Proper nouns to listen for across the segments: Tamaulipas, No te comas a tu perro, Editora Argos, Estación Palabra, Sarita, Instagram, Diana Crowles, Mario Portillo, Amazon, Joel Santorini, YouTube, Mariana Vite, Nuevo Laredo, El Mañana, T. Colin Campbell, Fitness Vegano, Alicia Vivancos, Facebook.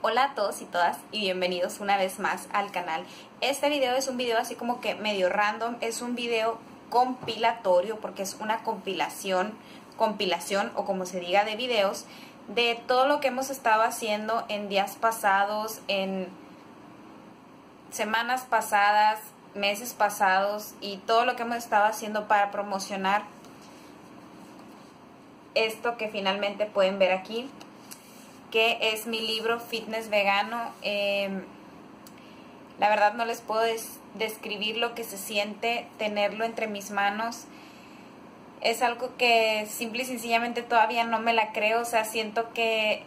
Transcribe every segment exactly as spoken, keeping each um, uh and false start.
Hola a todos y todas y bienvenidos una vez más al canal. Este video es un video así como que medio random, es un video compilatorio porque es una compilación, compilación o como se diga de videos de todo lo que hemos estado haciendo en días pasados, en semanas pasadas, meses pasados y todo lo que hemos estado haciendo para promocionar esto que finalmente pueden ver aquí, que es mi libro Fitness Vegano. Eh, la verdad no les puedo des describir lo que se siente tenerlo entre mis manos. Es algo que simple y sencillamente todavía no me la creo. O sea, siento que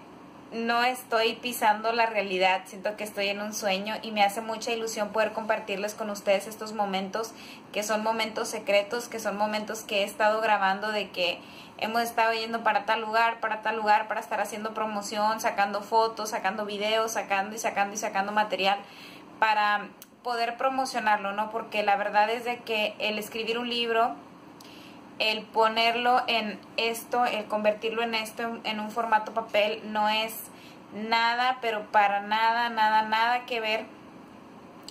no estoy pisando la realidad, siento que estoy en un sueño y me hace mucha ilusión poder compartirles con ustedes estos momentos, que son momentos secretos, que son momentos que he estado grabando, de que hemos estado yendo para tal lugar, para tal lugar, para estar haciendo promoción, sacando fotos, sacando videos, sacando y sacando y sacando material para poder promocionarlo, ¿no? Porque la verdad es de que el escribir un libro, el ponerlo en esto, el convertirlo en esto, en un formato papel, no es nada, pero para nada, nada, nada que ver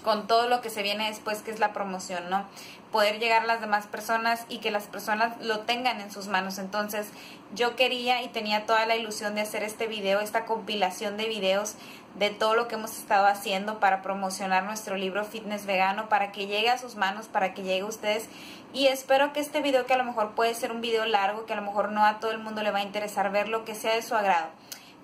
con todo lo que se viene después, que es la promoción, ¿no? Poder llegar a las demás personas y que las personas lo tengan en sus manos. Entonces, yo quería y tenía toda la ilusión de hacer este video, esta compilación de videos de todo lo que hemos estado haciendo para promocionar nuestro libro Fitness Vegano, para que llegue a sus manos, para que llegue a ustedes. Y espero que este video, que a lo mejor puede ser un video largo, que a lo mejor no a todo el mundo le va a interesar verlo, que sea de su agrado.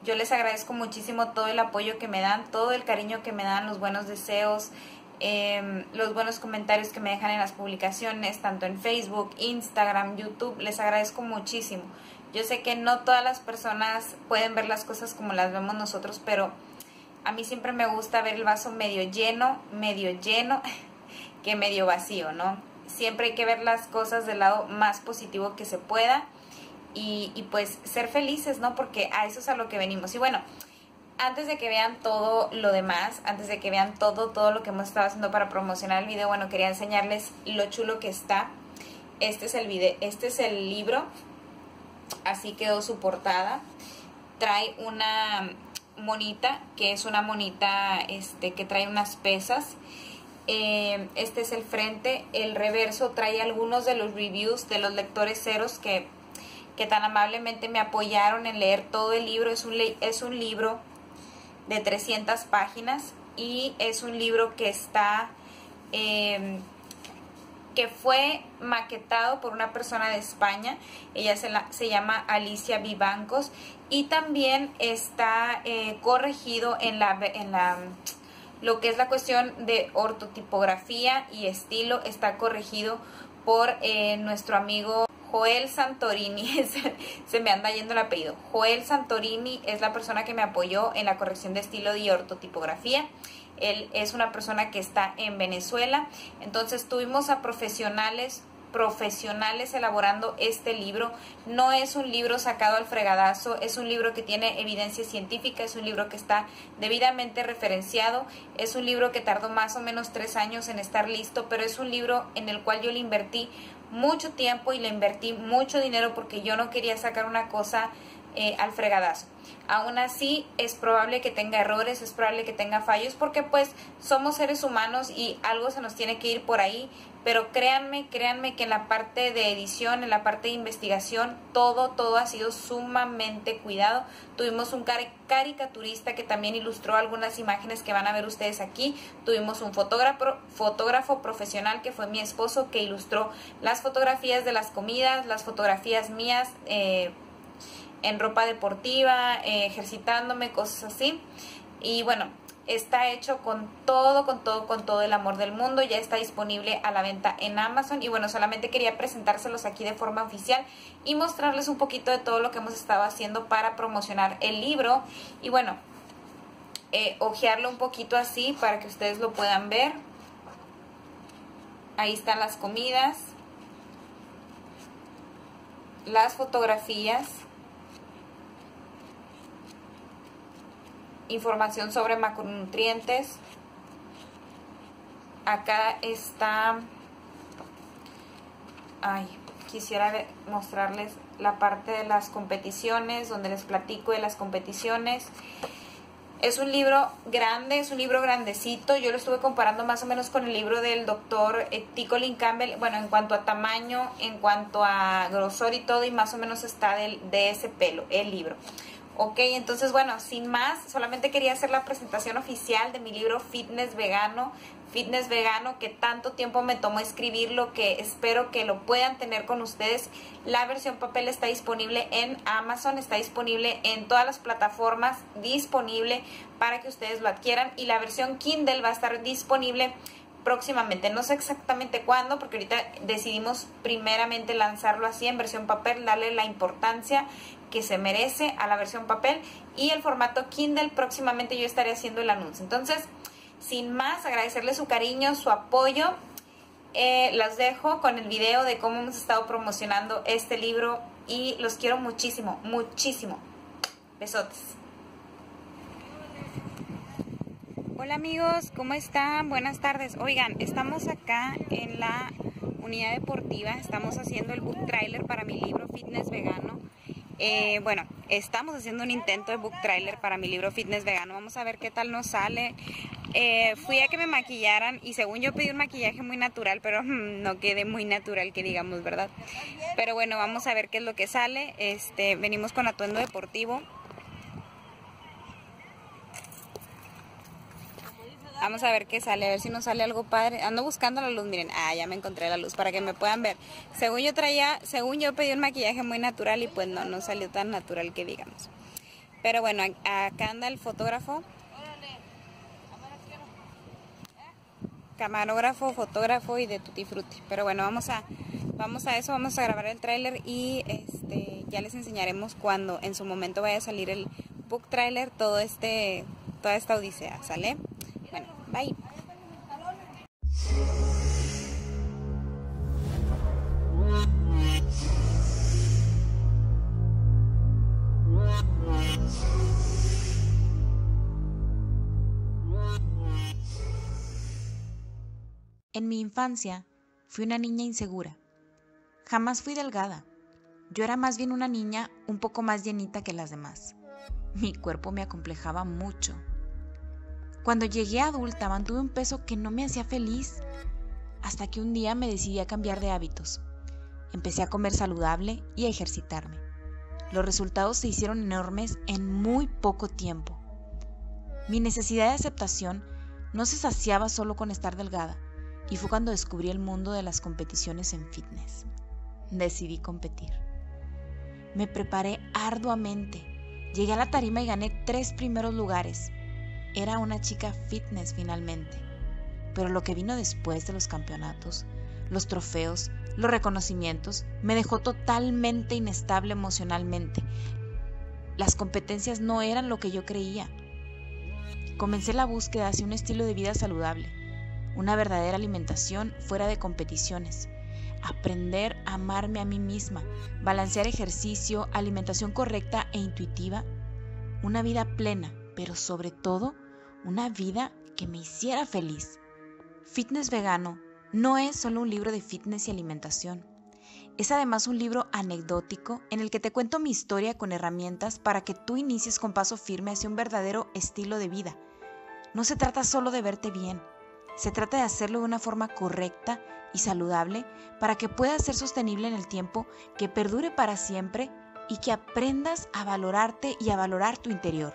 Yo les agradezco muchísimo todo el apoyo que me dan, todo el cariño que me dan, los buenos deseos, eh, los buenos comentarios que me dejan en las publicaciones, tanto en Facebook, Instagram, YouTube. Les agradezco muchísimo. Yo sé que no todas las personas pueden ver las cosas como las vemos nosotros, pero a mí siempre me gusta ver el vaso medio lleno, medio lleno, que medio vacío, ¿no? Siempre hay que ver las cosas del lado más positivo que se pueda. Y, y pues ser felices, ¿no? Porque a eso es a lo que venimos. Y bueno, antes de que vean todo lo demás, antes de que vean todo, todo lo que hemos estado haciendo para promocionar el video, bueno, quería enseñarles lo chulo que está. Este es el video, este es el libro. Así quedó su portada. Trae una monita, que es una monita este, que trae unas pesas. Eh, este es el frente. El reverso trae algunos de los reviews de los lectores ceros que... que tan amablemente me apoyaron en leer todo el libro. Es un, le es un libro de trescientas páginas y es un libro que está eh, que fue maquetado por una persona de España. Ella se, la se llama Alicia Vivancos y también está eh, corregido en la, en la lo que es la cuestión de ortotipografía y estilo. Está corregido por eh, nuestro amigo Joel Santorini, se me anda yendo el apellido. Joel Santorini es la persona que me apoyó en la corrección de estilo y ortotipografía. Él es una persona que está en Venezuela. Entonces tuvimos a profesionales, profesionales elaborando este libro. No es un libro sacado al fregadazo, es un libro que tiene evidencia científica, es un libro que está debidamente referenciado, es un libro que tardó más o menos tres años en estar listo, pero es un libro en el cual yo le invertí mucho tiempo y le invertí mucho dinero porque yo no quería sacar una cosa eh, al fregadazo. Aún así es probable que tenga errores, es probable que tenga fallos porque pues somos seres humanos y algo se nos tiene que ir por ahí, pero créanme, créanme que en la parte de edición, en la parte de investigación, todo, todo ha sido sumamente cuidado. Tuvimos un car caricaturista que también ilustró algunas imágenes que van a ver ustedes aquí. Tuvimos un fotógrafo, fotógrafo profesional que fue mi esposo, que ilustró las fotografías de las comidas, las fotografías mías, eh, en ropa deportiva, eh, ejercitándome, cosas así. Y bueno, está hecho con todo, con todo, con todo el amor del mundo. Ya está disponible a la venta en Amazon. Y bueno, solamente quería presentárselos aquí de forma oficial y mostrarles un poquito de todo lo que hemos estado haciendo para promocionar el libro. Y bueno, eh, ojearlo un poquito así para que ustedes lo puedan ver. Ahí están las comidas, las fotografías, información sobre macronutrientes. Acá está, ay, quisiera mostrarles la parte de las competiciones, donde les platico de las competiciones. Es un libro grande, es un libro grandecito. Yo lo estuve comparando más o menos con el libro del doctor T. Colin Campbell. Bueno, en cuanto a tamaño, en cuanto a grosor y todo, y más o menos está de, de ese pelo el libro. Ok, entonces bueno, sin más, solamente quería hacer la presentación oficial de mi libro Fitness Vegano. Fitness Vegano, que tanto tiempo me tomó escribirlo, que espero que lo puedan tener con ustedes. La versión papel está disponible en Amazon, está disponible en todas las plataformas, disponible para que ustedes lo adquieran. Y la versión Kindle va a estar disponible próximamente, no sé exactamente cuándo, porque ahorita decidimos primeramente lanzarlo así en versión papel, darle la importancia que se merece a la versión papel, y el formato Kindle próximamente yo estaré haciendo el anuncio. Entonces, sin más, agradecerle su cariño, su apoyo. Eh, las dejo con el video de cómo hemos estado promocionando este libro y los quiero muchísimo, muchísimo. Besotes. Hola amigos, ¿cómo están? Buenas tardes. Oigan, estamos acá en la unidad deportiva, estamos haciendo el book trailer para mi libro Fitness Vegano. Eh, bueno, estamos haciendo un intento de book trailer para mi libro Fitness Vegano. Vamos a ver qué tal nos sale. Eh, fui a que me maquillaran y según yo pedí un maquillaje muy natural, pero hmm, no quedé muy natural que digamos, ¿verdad? Pero bueno, vamos a ver qué es lo que sale. Este, venimos con atuendo deportivo. Vamos a ver qué sale, a ver si nos sale algo padre. Ando buscando la luz, miren. Ah, ya me encontré la luz para que me puedan ver. Según yo traía, según yo pedí un maquillaje muy natural y pues no, no salió tan natural que digamos. Pero bueno, acá anda el fotógrafo. Camarógrafo, fotógrafo y de tutti frutti. Pero bueno, vamos a, vamos a eso, vamos a grabar el tráiler y este, ya les enseñaremos cuando en su momento vaya a salir el book trailer, todo este, toda esta odisea, ¿sale? Bueno, bye. En mi infancia, fui una niña insegura. Jamás fui delgada. Yo era más bien una niña un poco más llenita que las demás. Mi cuerpo me acomplejaba mucho. Cuando llegué adulta mantuve un peso que no me hacía feliz, hasta que un día me decidí a cambiar de hábitos. Empecé a comer saludable y a ejercitarme. Los resultados se hicieron enormes en muy poco tiempo. Mi necesidad de aceptación no se saciaba solo con estar delgada, y fue cuando descubrí el mundo de las competiciones en fitness. Decidí competir. Me preparé arduamente. Llegué a la tarima y gané tres primeros lugares. Era una chica fitness finalmente, pero lo que vino después de los campeonatos, los trofeos, los reconocimientos, me dejó totalmente inestable emocionalmente. Las competencias no eran lo que yo creía. Comencé la búsqueda hacia un estilo de vida saludable, una verdadera alimentación fuera de competiciones, aprender a amarme a mí misma, balancear ejercicio, alimentación correcta e intuitiva, una vida plena, pero sobre todo, una vida que me hiciera feliz. Fitness Vegano no es solo un libro de fitness y alimentación. Es además un libro anecdótico en el que te cuento mi historia con herramientas para que tú inicies con paso firme hacia un verdadero estilo de vida. No se trata solo de verte bien. Se trata de hacerlo de una forma correcta y saludable para que pueda ser sostenible en el tiempo, que perdure para siempre y que aprendas a valorarte y a valorar tu interior.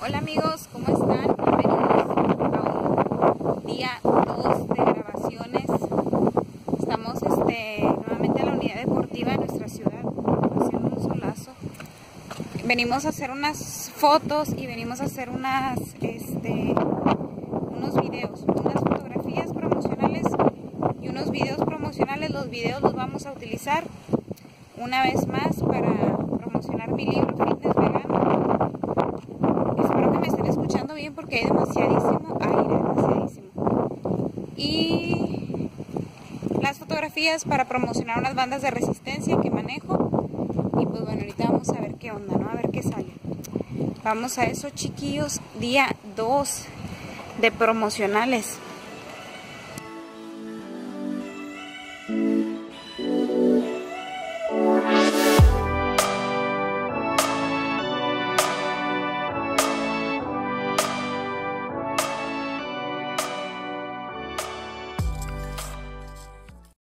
Hola amigos, ¿cómo están? Bienvenidos a un día dos de grabaciones. Estamos este, nuevamente a la unidad deportiva de nuestra ciudad, haciendo un solazo. Venimos a hacer unas fotos y venimos a hacer unas, este, unos videos, unas fotografías promocionales y unos videos promocionales. Los videos los vamos a utilizar una vez más para promocionar mi libro Fitness Vegano. Espero que me estén escuchando bien porque hay demasiadísimo aire, demasiadísimo. Y las fotografías para promocionar unas bandas de resistencia que manejo. Y pues bueno, ahorita vamos a ver qué onda, ¿no? A ver qué sale. Vamos a eso, chiquillos. Día dos de promocionales.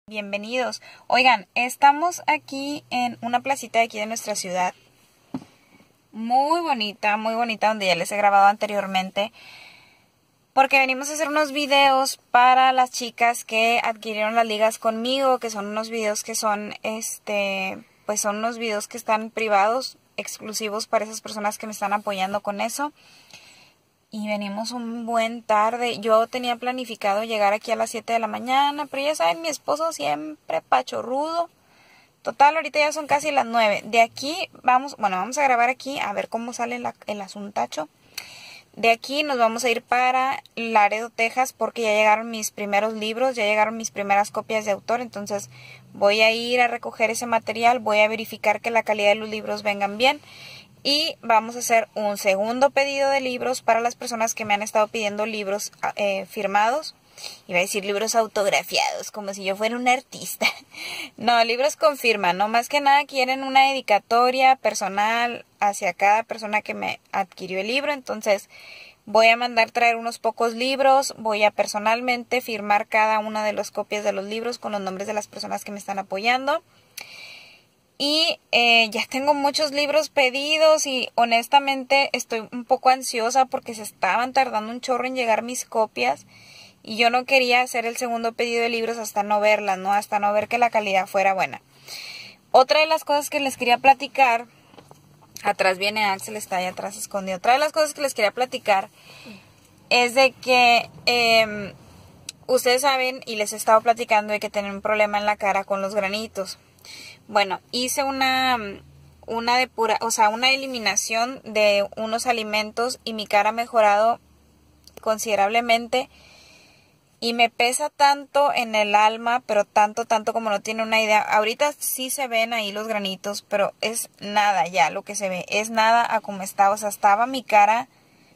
Bienvenidos. Oigan, estamos aquí en una placita de aquí de nuestra ciudad. Muy bonita, muy bonita, donde ya les he grabado anteriormente. Porque venimos a hacer unos videos para las chicas que adquirieron las ligas conmigo, que son unos videos que son, este, pues son unos videos que están privados, exclusivos para esas personas que me están apoyando con eso. Y venimos un buen tarde. Yo tenía planificado llegar aquí a las siete de la mañana. Pero ya saben, mi esposo siempre pachorrudo. Total, ahorita ya son casi las nueve. De aquí vamos, bueno, vamos a grabar aquí a ver cómo sale la, el asuntacho. De aquí nos vamos a ir para Laredo, Texas. Porque ya llegaron mis primeros libros. Ya llegaron mis primeras copias de autor. Entonces voy a ir a recoger ese material. Voy a verificar que la calidad de los libros vengan bien. Y vamos a hacer un segundo pedido de libros para las personas que me han estado pidiendo libros eh, firmados. Iba a decir libros autografiados, como si yo fuera una artista. No, libros con firma, no, más que nada quieren una dedicatoria personal hacia cada persona que me adquirió el libro. Entonces voy a mandar traer unos pocos libros, voy a personalmente firmar cada una de las copias de los libros con los nombres de las personas que me están apoyando. Y eh, ya tengo muchos libros pedidos y honestamente estoy un poco ansiosa porque se estaban tardando un chorro en llegar mis copias. Y yo no quería hacer el segundo pedido de libros hasta no verlas, ¿no? Hasta no ver que la calidad fuera buena. Otra de las cosas que les quería platicar... Atrás viene Axel, está ahí atrás escondido. Otra de las cosas que les quería platicar es de que... Eh, ustedes saben y les he estado platicando de que tienen un problema en la cara con los granitos. Bueno, hice una, una depura, o sea, una eliminación de unos alimentos y mi cara ha mejorado considerablemente y me pesa tanto en el alma, pero tanto, tanto como no tiene una idea. Ahorita sí se ven ahí los granitos, pero es nada ya lo que se ve, es nada a como estaba, o sea, estaba mi cara,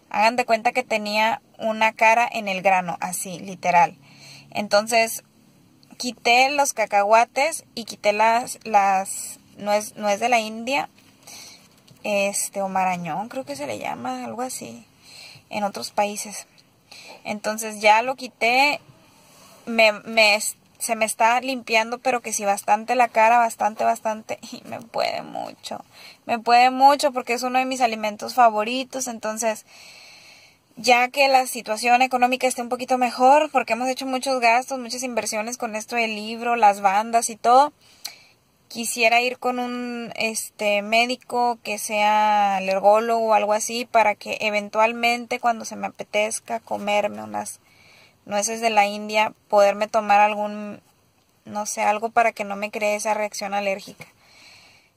hagan de cuenta que tenía una cara en el grano, así, literal. Entonces... quité los cacahuates y quité las, las nuez, nuez de la India, este, o marañón, creo que se le llama, algo así, en otros países. Entonces ya lo quité, me, me, se me está limpiando, pero que sí, bastante la cara, bastante, bastante, y me puede mucho, me puede mucho porque es uno de mis alimentos favoritos, entonces... Ya que la situación económica esté un poquito mejor, porque hemos hecho muchos gastos, muchas inversiones con esto del libro, las bandas y todo. Quisiera ir con un este médico que sea alergólogo o algo así, para que eventualmente cuando se me apetezca comerme unas nueces de la India, poderme tomar algún, no sé, algo para que no me cree esa reacción alérgica.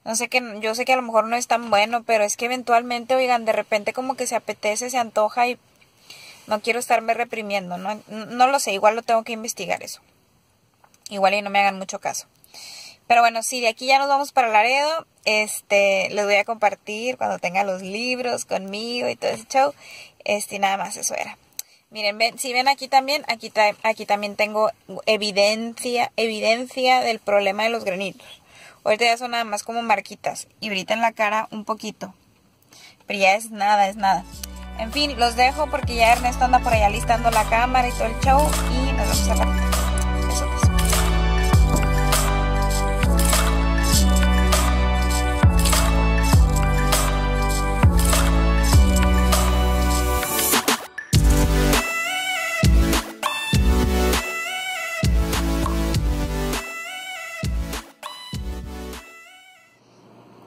No sé, que yo sé que a lo mejor no es tan bueno, pero es que eventualmente, oigan, de repente como que se apetece, se antoja y... no quiero estarme reprimiendo, no, no lo sé, igual lo tengo que investigar eso. Igual y no me hagan mucho caso. Pero bueno, sí, de aquí ya nos vamos para Laredo. Este, les voy a compartir cuando tenga los libros conmigo y todo ese show. Este, nada más eso era. Miren, ven, si ven aquí también, aquí, ta, aquí también tengo evidencia, evidencia del problema de los granitos. Ahorita ya son nada más como marquitas y brita en la cara un poquito. Pero ya es nada, es nada. En fin, los dejo porque ya Ernesto anda por allá listando la cámara y todo el show. Y nos vemos a la próxima. Besos.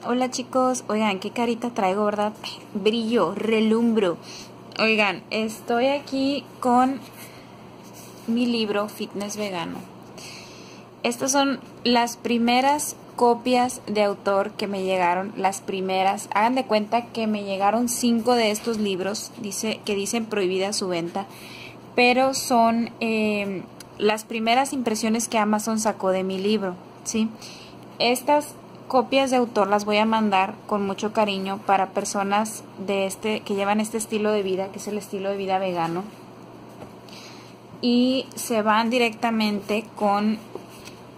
Hola chicos, oigan, qué carita traigo, ¿verdad? Brillo, relumbro. Oigan, estoy aquí con mi libro Fitness Vegano. Estas son las primeras copias de autor que me llegaron, las primeras. Hagan de cuenta que me llegaron cinco de estos libros, dice, que dicen prohibida su venta, pero son eh, las primeras impresiones que Amazon sacó de mi libro, ¿sí? Estas copias de autor las voy a mandar con mucho cariño para personas de este que llevan este estilo de vida, que es el estilo de vida vegano, y se van directamente con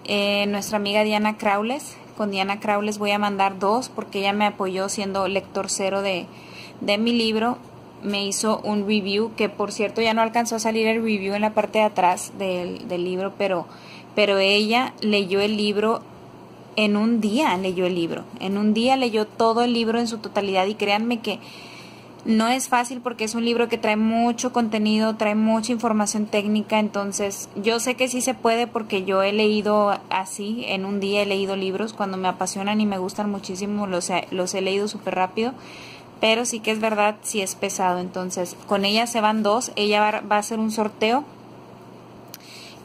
eh, nuestra amiga Diana Crowles. Con Diana Crowles voy a mandar dos porque ella me apoyó siendo lector cero de, de mi libro. Me hizo un review que, por cierto, ya no alcanzó a salir el review en la parte de atrás del, del libro, pero, pero ella leyó el libro. En un día leyó el libro, en un día leyó todo el libro en su totalidad, y créanme que no es fácil porque es un libro que trae mucho contenido, trae mucha información técnica. Entonces yo sé que sí se puede porque yo he leído así, en un día he leído libros, cuando me apasionan y me gustan muchísimo los, los he leído súper rápido, pero sí que es verdad, sí es pesado. Entonces con ella se van dos, ella va, va a hacer un sorteo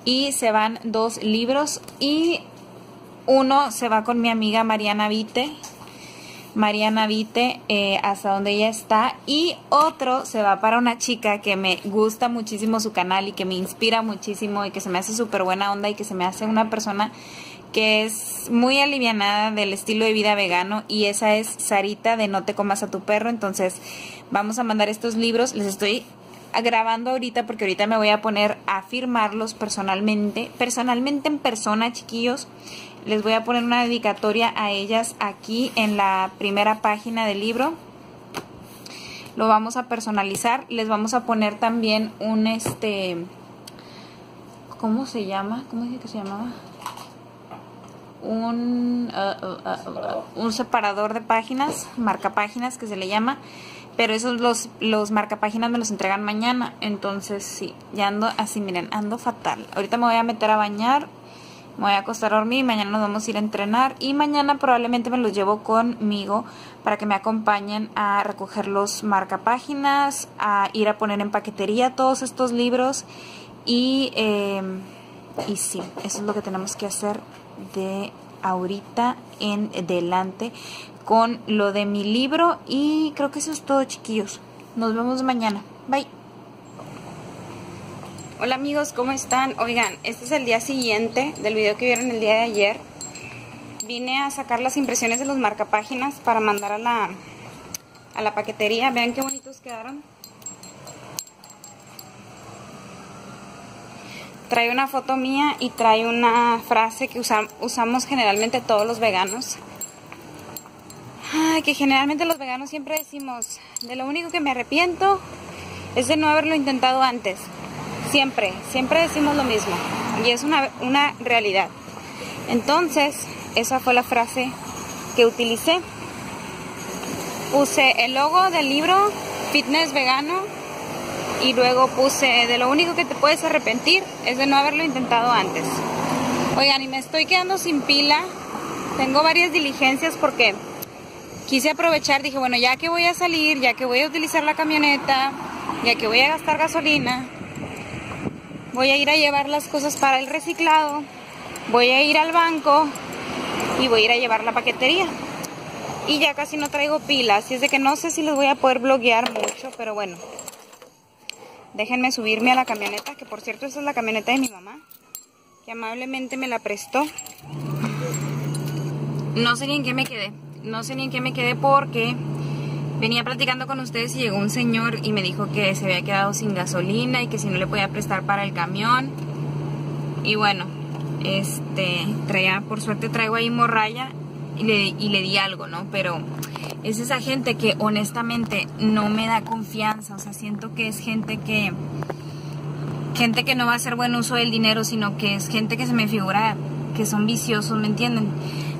y se van dos libros, y uno se va con mi amiga Mariana Vite, Mariana Vite, eh, hasta donde ella está. Y otro se va para una chica que me gusta muchísimo su canal y que me inspira muchísimo y que se me hace súper buena onda y que se me hace una persona que es muy alivianada del estilo de vida vegano, y esa es Sarita de No te comas a tu perro. Entonces vamos a mandar estos libros. Les estoy grabando ahorita porque ahorita me voy a poner a firmarlos personalmente, personalmente en persona, chiquillos. Les voy a poner una dedicatoria a ellas aquí en la primera página del libro. Lo vamos a personalizar. Les vamos a poner también un este... ¿Cómo se llama? ¿Cómo dije que se llamaba? Un, uh, uh, uh, uh, un separador de páginas, marcapáginas que se le llama. Pero esos los, los marcapáginas me los entregan mañana. Entonces sí, ya ando así, miren, ando fatal. Ahorita me voy a meter a bañar. Me voy a acostar a dormir, mañana nos vamos a ir a entrenar y mañana probablemente me los llevo conmigo para que me acompañen a recoger los marcapáginas, a ir a poner en paquetería todos estos libros y, eh, y sí, eso es lo que tenemos que hacer de ahorita en adelante con lo de mi libro, y creo que eso es todo, chiquillos. Nos vemos mañana. Bye. Hola amigos, ¿cómo están? Oigan, este es el día siguiente del video que vieron el día de ayer. Vine a sacar las impresiones de los marcapáginas para mandar a la, a la paquetería. Vean qué bonitos quedaron. Trae una foto mía y trae una frase que usa, usamos generalmente todos los veganos. Ay, que generalmente los veganos siempre decimos, de lo único que me arrepiento es de no haberlo intentado antes. Siempre, siempre decimos lo mismo, y es una, una realidad. Entonces, esa fue la frase que utilicé. Puse el logo del libro Fitness Vegano y luego puse, de lo único que te puedes arrepentir es de no haberlo intentado antes. Oigan, y me estoy quedando sin pila. Tengo varias diligencias porque quise aprovechar, dije, bueno, ya que voy a salir, ya que voy a utilizar la camioneta, ya que voy a gastar gasolina, voy a ir a llevar las cosas para el reciclado, voy a ir al banco y voy a ir a llevar la paquetería. Y ya casi no traigo pilas, así es de que no sé si les voy a poder bloguear mucho, pero bueno. Déjenme subirme a la camioneta, que por cierto esa es la camioneta de mi mamá, que amablemente me la prestó. No sé ni en qué me quedé, no sé ni en qué me quedé porque... venía platicando con ustedes y llegó un señor y me dijo que se había quedado sin gasolina y que si no le podía prestar para el camión. Y bueno, este traía, por suerte traigo ahí morralla y le, y le di algo, ¿no? Pero es esa gente que honestamente no me da confianza. O sea, siento que es gente que, gente que no va a hacer buen uso del dinero, sino que es gente que se me figura que son viciosos, ¿me entienden?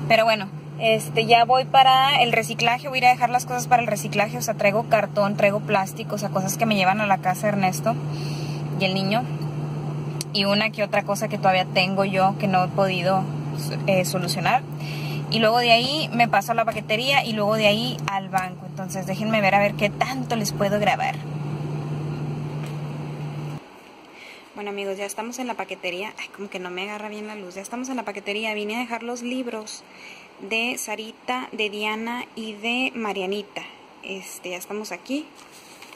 Pero bueno. Este, ya voy para el reciclaje, voy a ir a dejar las cosas para el reciclaje, o sea, traigo cartón, traigo plástico, o sea, cosas que me llevan a la casa de Ernesto y el niño. Y una que otra cosa que todavía tengo yo que no he podido eh, solucionar. y luego de ahí me paso a la paquetería y luego de ahí al banco. Entonces déjenme ver a ver qué tanto les puedo grabar. Bueno amigos, ya estamos en la paquetería. Ay, como que no me agarra bien la luz. Ya estamos en la paquetería. Vine a dejar los libros de Sarita, de Diana y de Marianita. Este, ya estamos aquí.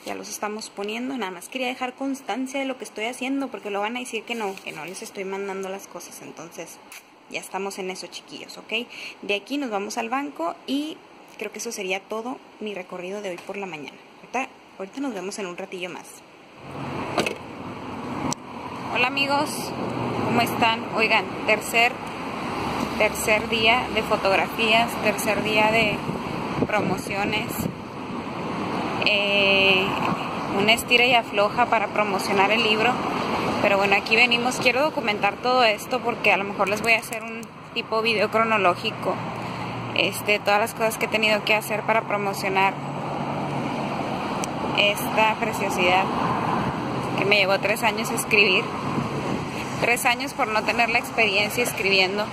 Ya los estamos poniendo. Nada más quería dejar constancia de lo que estoy haciendo, porque lo van a decir que no, que no les estoy mandando las cosas. Entonces ya estamos en eso, chiquillos, ¿ok? De aquí nos vamos al banco y creo que eso sería todo mi recorrido de hoy por la mañana. Ahorita, ahorita nos vemos en un ratillo más. Hola amigos, ¿cómo están? Oigan, tercer, tercer día de fotografías, tercer día de promociones. Eh, una estira y afloja para promocionar el libro. Pero bueno, aquí venimos. Quiero documentar todo esto porque a lo mejor les voy a hacer un tipo video cronológico. Este, todas las cosas que he tenido que hacer para promocionar esta preciosidad que me llevó tres años escribir. Tres años por no tener la experiencia escribiendo.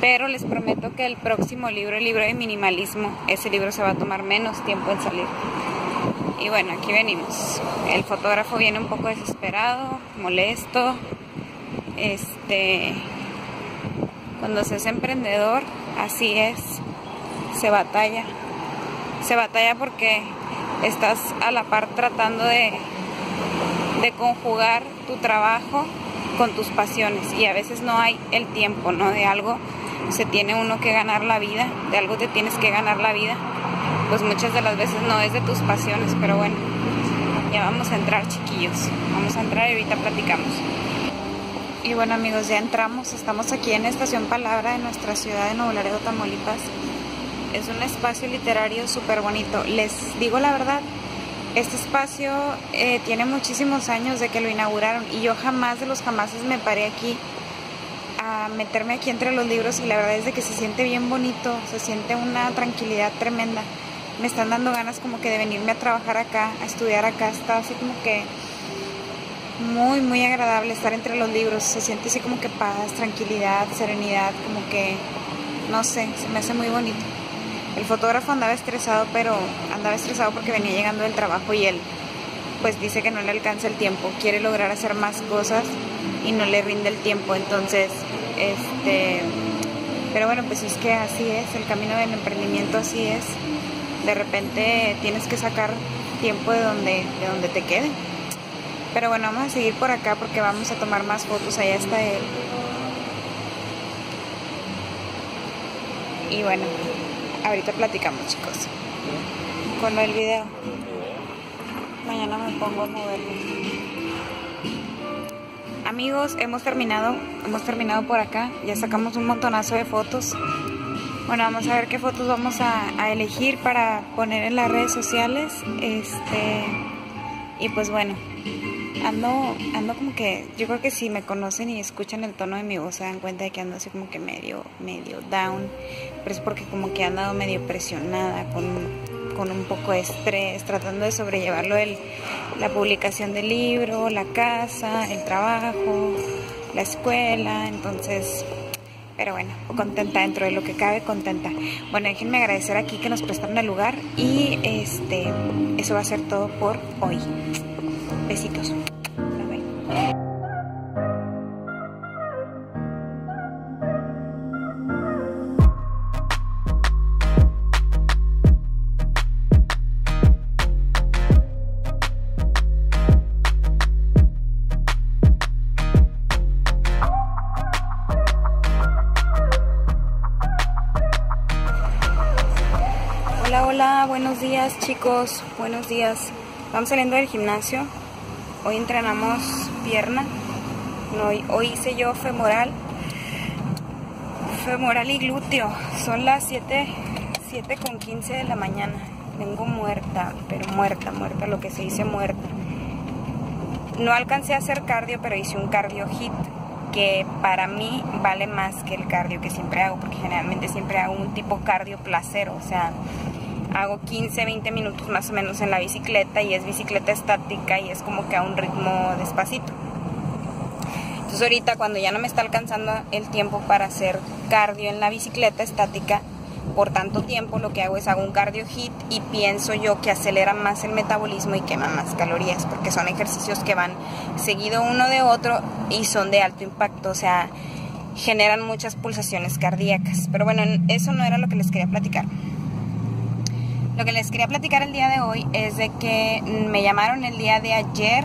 Pero les prometo que el próximo libro, el libro de minimalismo, ese libro se va a tomar menos tiempo en salir. Y bueno, aquí venimos. El fotógrafo viene un poco desesperado, molesto. Este, cuando se es emprendedor, así es, se batalla. Se batalla porque estás a la par tratando de, de conjugar tu trabajo con tus pasiones. Y a veces no hay el tiempo, ¿no? De algo se tiene uno que ganar la vida, de algo te tienes que ganar la vida. Pues muchas de las veces no es de tus pasiones, pero bueno, ya vamos a entrar, chiquillos. Vamos a entrar y ahorita platicamos. Y bueno amigos, ya entramos. Estamos aquí en Estación Palabra, en nuestra ciudad de Nuevo Laredo, Tamaulipas. Es un espacio literario súper bonito. Les digo la verdad, este espacio eh, tiene muchísimos años de que lo inauguraron y yo jamás de los jamases me paré aquí a meterme aquí entre los libros, y la verdad es de que se siente bien bonito, se siente una tranquilidad tremenda. Me están dando ganas como que de venirme a trabajar acá, a estudiar acá. Está así como que muy, muy agradable estar entre los libros. Se siente así como que paz, tranquilidad, serenidad, como que, no sé, se me hace muy bonito. El fotógrafo andaba estresado, pero andaba estresado porque venía llegando del trabajo y él, pues dice que no le alcanza el tiempo. Quiere lograr hacer más cosas y no le rinde el tiempo, entonces, este... Pero bueno, pues es que así es, el camino del emprendimiento así es. De repente tienes que sacar tiempo de donde, de donde te quede. Pero bueno, vamos a seguir por acá porque vamos a tomar más fotos. Allá está él. Y bueno, ahorita platicamos, chicos. Con el video. Mañana me pongo a moverme. Amigos, hemos terminado, hemos terminado por acá. Ya sacamos un montonazo de fotos. Bueno, vamos a ver qué fotos vamos a, a elegir para poner en las redes sociales. Este, y pues bueno, ando, ando como que, yo creo que si me conocen y escuchan el tono de mi voz se dan cuenta de que ando así como que medio, medio down, pero es porque como que he andado medio presionada, con, con un poco de estrés, tratando de sobrellevarlo, el, la publicación del libro, la casa, el trabajo, la escuela, entonces... Pero bueno, contenta dentro de lo que cabe, contenta. Bueno, déjenme agradecer aquí que nos prestaron el lugar y este, eso va a ser todo por hoy. Besitos. Bye bye. Buenos días chicos, buenos días. Vamos saliendo del gimnasio. Hoy entrenamos pierna. Hoy, hoy hice yo femoral. Femoral y glúteo. Son las siete con quince de la mañana. Vengo muerta, pero muerta, muerta, lo que se dice muerta. No alcancé a hacer cardio, pero hice un cardio hit, que para mí vale más que el cardio que siempre hago, porque generalmente siempre hago un tipo cardio placero, o sea... Hago quince, veinte minutos más o menos en la bicicleta y es bicicleta estática y es como que a un ritmo despacito. Entonces ahorita, cuando ya no me está alcanzando el tiempo para hacer cardio en la bicicleta estática por tanto tiempo, lo que hago es hago un cardio hit, y pienso yo que acelera más el metabolismo y quema más calorías, porque son ejercicios que van seguido uno de otro y son de alto impacto, o sea, generan muchas pulsaciones cardíacas. Pero bueno, eso no era lo que les quería platicar. Lo que les quería platicar el día de hoy es de que me llamaron el día de ayer,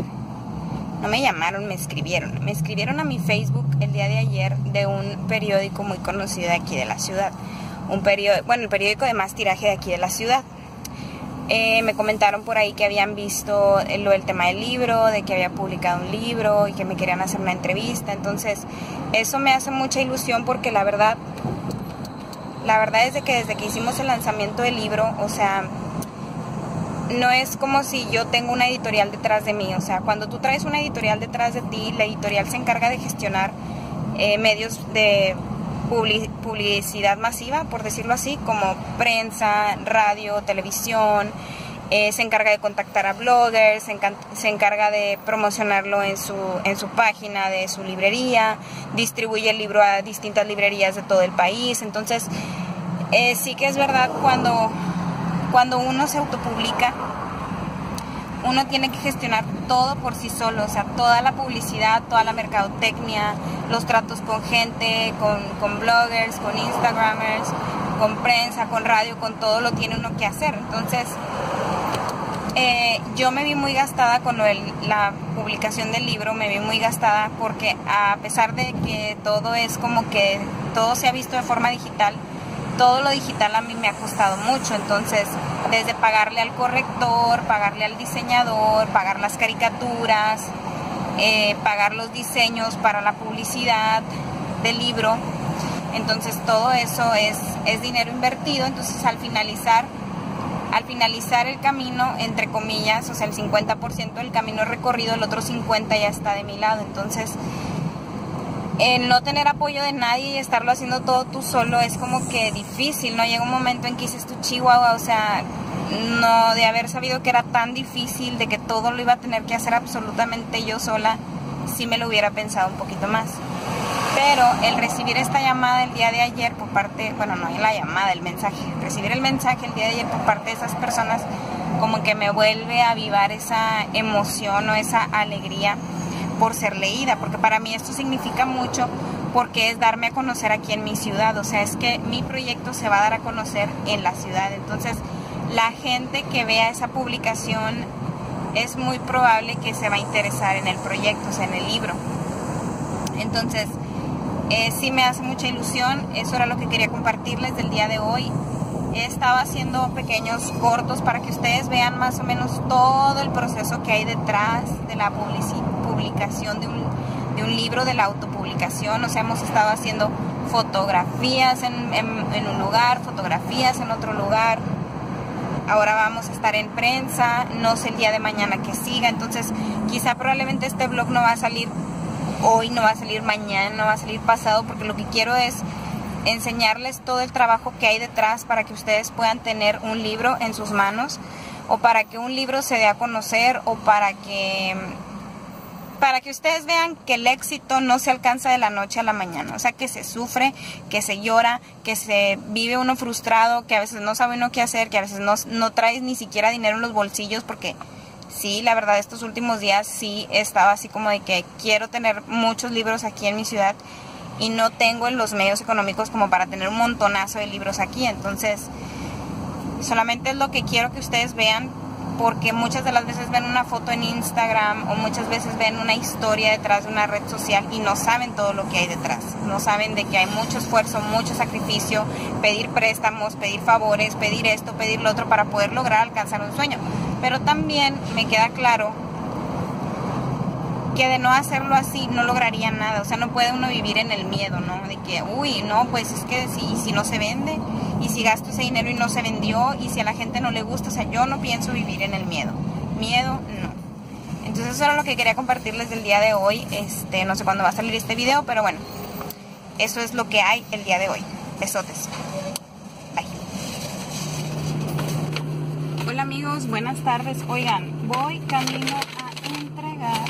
no me llamaron, me escribieron, me escribieron a mi Facebook el día de ayer, de un periódico muy conocido de aquí de la ciudad, un periódico, bueno, el periódico de más tiraje de aquí de la ciudad. Eh, me comentaron por ahí que habían visto el, el tema del libro, de que había publicado un libro y que me querían hacer una entrevista. Entonces eso me hace mucha ilusión, porque la verdad, la verdad es de que desde que hicimos el lanzamiento del libro, o sea, no es como si yo tengo una editorial detrás de mí. O sea, cuando tú traes una editorial detrás de ti, la editorial se encarga de gestionar eh, medios de publicidad masiva, por decirlo así, como prensa, radio, televisión, eh, se encarga de contactar a bloggers, se, se encarga de promocionarlo en su, en su página de su librería, distribuye el libro a distintas librerías de todo el país. Entonces eh, sí que es verdad, cuando, cuando uno se autopublica, uno tiene que gestionar todo por sí solo, o sea, toda la publicidad, toda la mercadotecnia, los tratos con gente, con, con bloggers, con instagramers, con prensa, con radio, con todo lo tiene uno que hacer. Entonces, eh, yo me vi muy gastada con lo de la publicación del libro, me vi muy gastada porque a pesar de que todo es como que, todo se ha visto de forma digital, todo lo digital a mí me ha costado mucho. Entonces, desde pagarle al corrector, pagarle al diseñador, pagar las caricaturas, eh, pagar los diseños para la publicidad del libro. Entonces todo eso es, es dinero invertido. Entonces al finalizar, al finalizar el camino, entre comillas, o sea, el cincuenta por ciento del camino recorrido, el otro cincuenta por ciento ya está de mi lado. Entonces, el no tener apoyo de nadie y estarlo haciendo todo tú solo es como que difícil, ¿no? Llega un momento en que dices tú, chihuahua, o sea, no, de haber sabido que era tan difícil, de que todo lo iba a tener que hacer absolutamente yo sola, sí me lo hubiera pensado un poquito más. Pero el recibir esta llamada el día de ayer por parte, bueno, no la llamada, el mensaje, recibir el mensaje el día de ayer por parte de esas personas, como que me vuelve a avivar esa emoción o esa alegría por ser leída, porque para mí esto significa mucho, porque es darme a conocer aquí en mi ciudad. O sea, es que mi proyecto se va a dar a conocer en la ciudad. Entonces, la gente que vea esa publicación es muy probable que se va a interesar en el proyecto, o sea, en el libro. Entonces, eh, sí me hace mucha ilusión. Eso era lo que quería compartirles del día de hoy. He estado haciendo pequeños cortos para que ustedes vean más o menos todo el proceso que hay detrás de la publicidad, publicación de un, de un libro, de la autopublicación. O sea, hemos estado haciendo fotografías en, en, en un lugar, fotografías en otro lugar. Ahora vamos a estar en prensa, no sé el día de mañana que siga. Entonces, quizá probablemente este blog no va a salir hoy, no va a salir mañana, no va a salir pasado, porque lo que quiero es enseñarles todo el trabajo que hay detrás para que ustedes puedan tener un libro en sus manos, o para que un libro se dé a conocer, o para que... para que ustedes vean que el éxito no se alcanza de la noche a la mañana. O sea, que se sufre, que se llora, que se vive uno frustrado, que a veces no sabe uno qué hacer, que a veces no, no traes ni siquiera dinero en los bolsillos, porque sí, la verdad, estos últimos días sí estaba así como de que quiero tener muchos libros aquí en mi ciudad y no tengo los medios económicos como para tener un montonazo de libros aquí. Entonces, solamente es lo que quiero que ustedes vean, porque muchas de las veces ven una foto en Instagram, o muchas veces ven una historia detrás de una red social y no saben todo lo que hay detrás. No saben de que hay mucho esfuerzo, mucho sacrificio, pedir préstamos, pedir favores, pedir esto, pedir lo otro para poder lograr alcanzar un sueño. Pero también me queda claro que de no hacerlo así no lograría nada. O sea, no puede uno vivir en el miedo, ¿no? De que, uy, no, pues es que si, si no se vende... y si gasto ese dinero y no se vendió, y si a la gente no le gusta. O sea, yo no pienso vivir en el miedo. Miedo, no. Entonces eso era lo que quería compartirles del día de hoy. Este, no sé cuándo va a salir este video, pero bueno, eso es lo que hay el día de hoy. Besotes. Bye. Hola amigos, buenas tardes. Oigan, voy camino a entregar.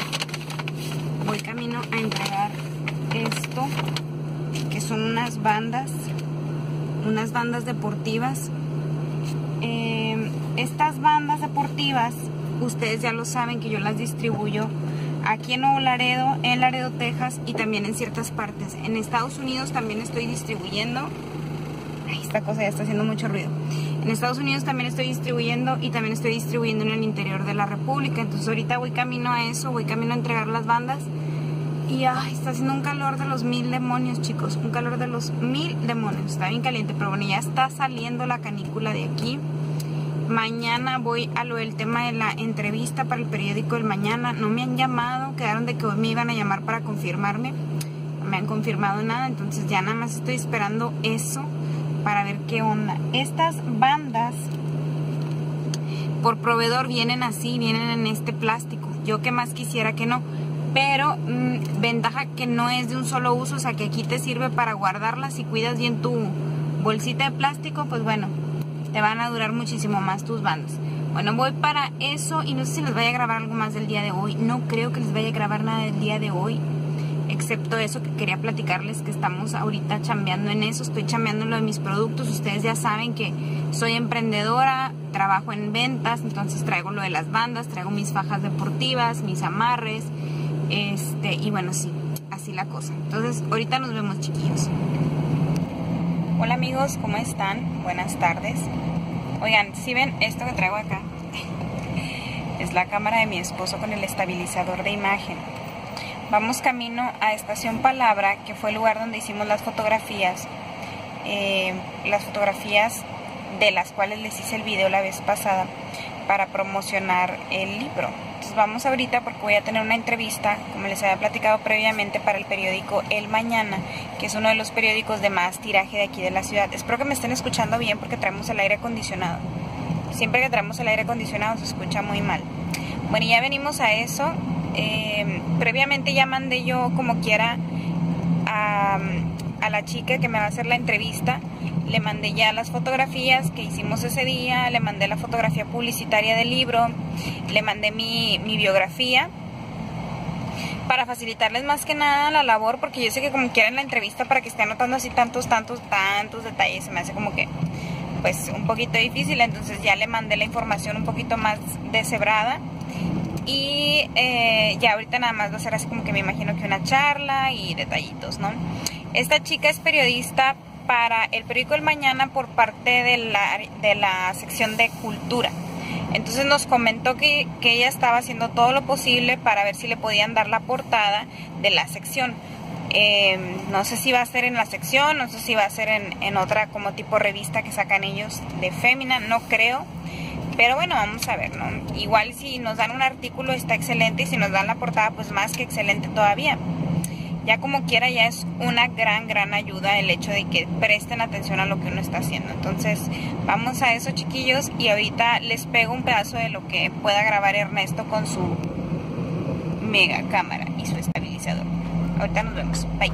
Voy camino a entregar esto, que son unas bandas, unas bandas deportivas. Eh, estas bandas deportivas, ustedes ya lo saben que yo las distribuyo aquí en Nuevo Laredo, en Laredo, Texas, y también en ciertas partes. En Estados Unidos también estoy distribuyendo. Ay, esta cosa ya está haciendo mucho ruido. En Estados Unidos también estoy distribuyendo y también estoy distribuyendo en el interior de la República. Entonces ahorita voy camino a eso, voy camino a entregar las bandas. Y ay, está haciendo un calor de los mil demonios, chicos. Un calor de los mil demonios. Está bien caliente, pero bueno, ya está saliendo la canícula de aquí. Mañana voy a lo del tema de la entrevista para el periódico El Mañana. No me han llamado, quedaron de que hoy me iban a llamar para confirmarme. No me han confirmado nada, entonces ya nada más estoy esperando eso para ver qué onda. Estas bandas por proveedor vienen así, vienen en este plástico. Yo que más quisiera que no, pero mmm, ventaja que no es de un solo uso, o sea que aquí te sirve para guardarlas. Si cuidas bien tu bolsita de plástico, pues bueno, te van a durar muchísimo más tus bandas. Bueno, voy para eso y no sé si les vaya a grabar algo más del día de hoy. No creo que les vaya a grabar nada del día de hoy, excepto eso que quería platicarles, que estamos ahorita chambeando en eso. Estoy chambeando en lo de mis productos. Ustedes ya saben que soy emprendedora, trabajo en ventas, entonces traigo lo de las bandas, traigo mis fajas deportivas, mis amarres, este y bueno, sí, así la cosa. Entonces, ahorita nos vemos, chiquillos. Hola amigos, ¿cómo están? Buenas tardes. Oigan, si ¿sí ven esto que traigo acá? Es la cámara de mi esposo con el estabilizador de imagen. Vamos camino a Estación Palabra, que fue el lugar donde hicimos las fotografías. Eh, las fotografías de las cuales les hice el video la vez pasada para promocionar el libro. Entonces vamos ahorita porque voy a tener una entrevista, como les había platicado previamente, para el periódico El Mañana, que es uno de los periódicos de más tiraje de aquí de la ciudad. Espero que me estén escuchando bien porque traemos el aire acondicionado. Siempre que traemos el aire acondicionado se escucha muy mal. Bueno, y ya venimos a eso. Eh, previamente ya mandé yo como quiera a, a la chica que me va a hacer la entrevista. Le mandé ya las fotografías que hicimos ese día, le mandé la fotografía publicitaria del libro, le mandé mi, mi biografía para facilitarles más que nada la labor, porque yo sé que como quieran la entrevista, para que esté anotando así tantos, tantos, tantos detalles, se me hace como que pues un poquito difícil. Entonces ya le mandé la información un poquito más deshebrada y eh, ya ahorita nada más va a ser así como que me imagino que una charla y detallitos, ¿no? Esta chica es periodista para el periódico El Mañana por parte de la, de la sección de cultura. Entonces nos comentó que, que ella estaba haciendo todo lo posible para ver si le podían dar la portada de la sección. Eh, no sé si va a ser en la sección, no sé si va a ser en, en otra como tipo revista que sacan ellos de Fémina, no creo. Pero bueno, vamos a ver, ¿no? Igual si nos dan un artículo está excelente, y si nos dan la portada pues más que excelente todavía. Ya como quiera, ya es una gran, gran ayuda el hecho de que presten atención a lo que uno está haciendo. Entonces, vamos a eso, chiquillos. Y ahorita les pego un pedazo de lo que pueda grabar Ernesto con su mega cámara y su estabilizador. Ahorita nos vemos. Bye.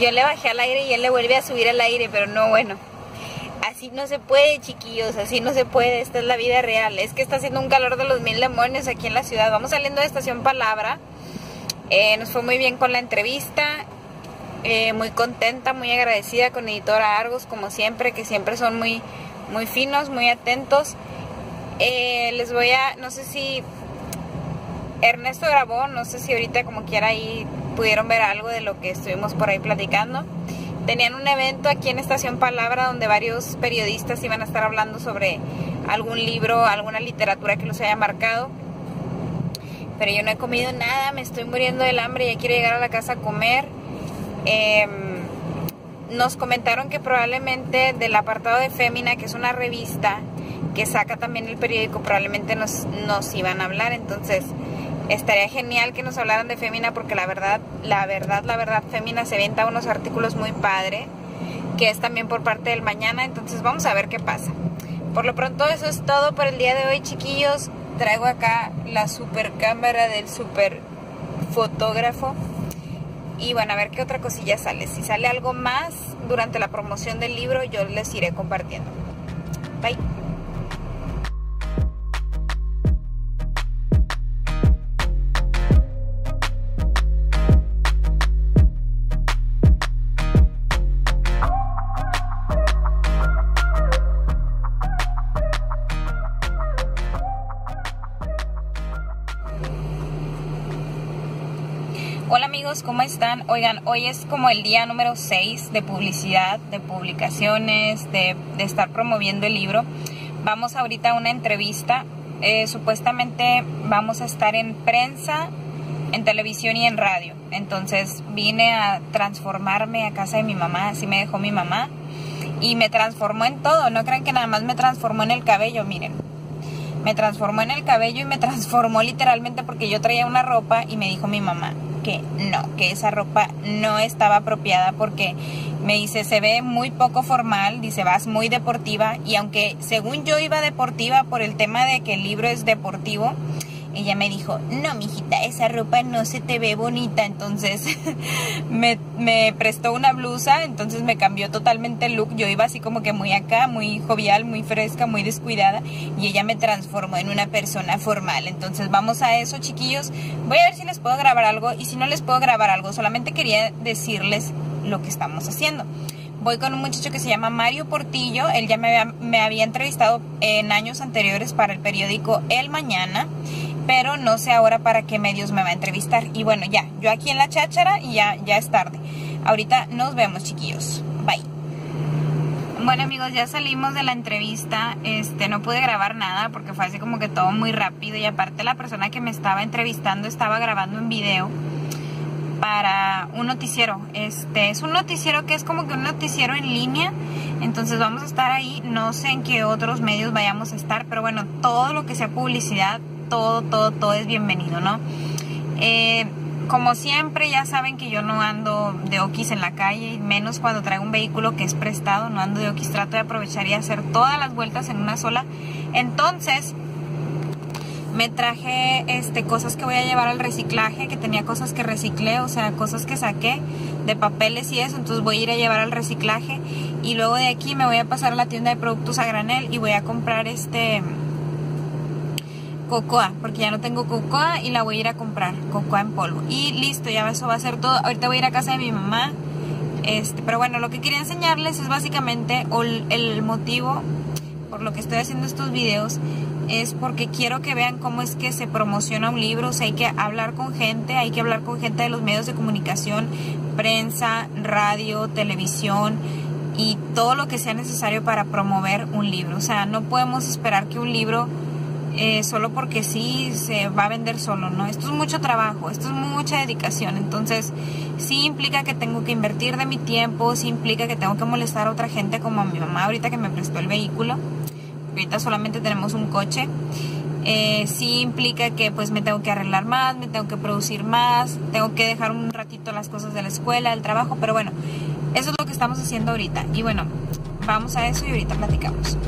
Yo le bajé al aire y él le vuelve a subir al aire, pero no, bueno, así no se puede, chiquillos, así no se puede. Esta es la vida real. Es que está haciendo un calor de los mil demonios aquí en la ciudad. Vamos saliendo de Estación Palabra. eh, Nos fue muy bien con la entrevista, eh, muy contenta, muy agradecida con Editora Argos, como siempre, que siempre son muy, muy finos, muy atentos. eh, Les voy a, no sé si Ernesto grabó, no sé si ahorita como quiera ahí pudieron ver algo de lo que estuvimos por ahí platicando. Tenían un evento aquí en Estación Palabra donde varios periodistas iban a estar hablando sobre algún libro, alguna literatura que los haya marcado. pero yo no he comido nada, me estoy muriendo del hambre, ya quiero llegar a la casa a comer. Eh, nos comentaron que probablemente del apartado de Fémina, que es una revista que saca también el periódico, probablemente nos, nos iban a hablar. Entonces estaría genial que nos hablaran de Fémina, porque la verdad, la verdad, la verdad, Fémina se venta unos artículos muy padre, que es también por parte del Mañana. Entonces vamos a ver qué pasa. Por lo pronto eso es todo por el día de hoy, chiquillos. Traigo acá la super cámara del super fotógrafo. Y bueno, a ver qué otra cosilla sale. Si sale algo más durante la promoción del libro, yo les iré compartiendo. Bye. Hola amigos, ¿cómo están? Oigan, hoy es como el día número seis de publicidad, de publicaciones, de, de estar promoviendo el libro. Vamos ahorita a una entrevista. Eh, supuestamente vamos a estar en prensa, en televisión y en radio. Entonces vine a transformarme a casa de mi mamá, así me dejó mi mamá. Y me transformó en todo, no crean que nada más me transformó en el cabello, miren. Me transformó en el cabello y me transformó literalmente, porque yo traía una ropa y me dijo mi mamá que no, que esa ropa no estaba apropiada, porque me dice, se ve muy poco formal, dice, vas muy deportiva. Y aunque según yo iba deportiva por el tema de que el libro es deportivo, ella me dijo, no, mijita, esa ropa no se te ve bonita. Entonces me, me prestó una blusa, entonces me cambió totalmente el look. Yo iba así como que muy acá, muy jovial, muy fresca, muy descuidada, y ella me transformó en una persona formal. Entonces vamos a eso, chiquillos. Voy a ver si les puedo grabar algo, y si no les puedo grabar algo, solamente quería decirles lo que estamos haciendo. Voy con un muchacho que se llama Mario Portillo. Él ya me había, me había entrevistado en años anteriores para el periódico El Mañana, pero no sé ahora para qué medios me va a entrevistar. Y bueno, ya, yo aquí en la cháchara y ya, ya es tarde. Ahorita nos vemos, chiquillos. Bye. Bueno, amigos, ya salimos de la entrevista. Este, no pude grabar nada porque fue así como que todo muy rápido. Y aparte la persona que me estaba entrevistando estaba grabando un video para un noticiero. Este, es un noticiero que es como que un noticiero en línea. Entonces vamos a estar ahí. No sé en qué otros medios vayamos a estar, pero bueno, todo lo que sea publicidad, todo, todo, todo es bienvenido, ¿no? Eh, como siempre, ya saben que yo no ando de oquis en la calle, menos cuando traigo un vehículo que es prestado, no ando de oquis, trato de aprovechar y hacer todas las vueltas en una sola. Entonces, me traje este, cosas que voy a llevar al reciclaje, que tenía cosas que reciclé, o sea, cosas que saqué de papeles y eso, entonces voy a ir a llevar al reciclaje, y luego de aquí me voy a pasar a la tienda de productos a granel y voy a comprar este... cocoa, porque ya no tengo cocoa y la voy a ir a comprar, cocoa en polvo, y listo, ya eso va a ser todo. Ahorita voy a ir a casa de mi mamá, este, pero bueno, lo que quería enseñarles es básicamente el, el motivo por lo que estoy haciendo estos videos, es porque quiero que vean cómo es que se promociona un libro. O sea, hay que hablar con gente, hay que hablar con gente de los medios de comunicación, prensa, radio, televisión y todo lo que sea necesario para promover un libro. O sea, no podemos esperar que un libro Eh, solo porque sí se va a vender solo, ¿no? Esto es mucho trabajo, esto es mucha dedicación. Entonces sí implica que tengo que invertir de mi tiempo, sí implica que tengo que molestar a otra gente, como a mi mamá ahorita que me prestó el vehículo, ahorita solamente tenemos un coche. Eh, sí implica que pues me tengo que arreglar más, me tengo que producir más, tengo que dejar un ratito las cosas de la escuela, del trabajo, pero bueno, eso es lo que estamos haciendo ahorita. Y bueno, vamos a eso y ahorita platicamos.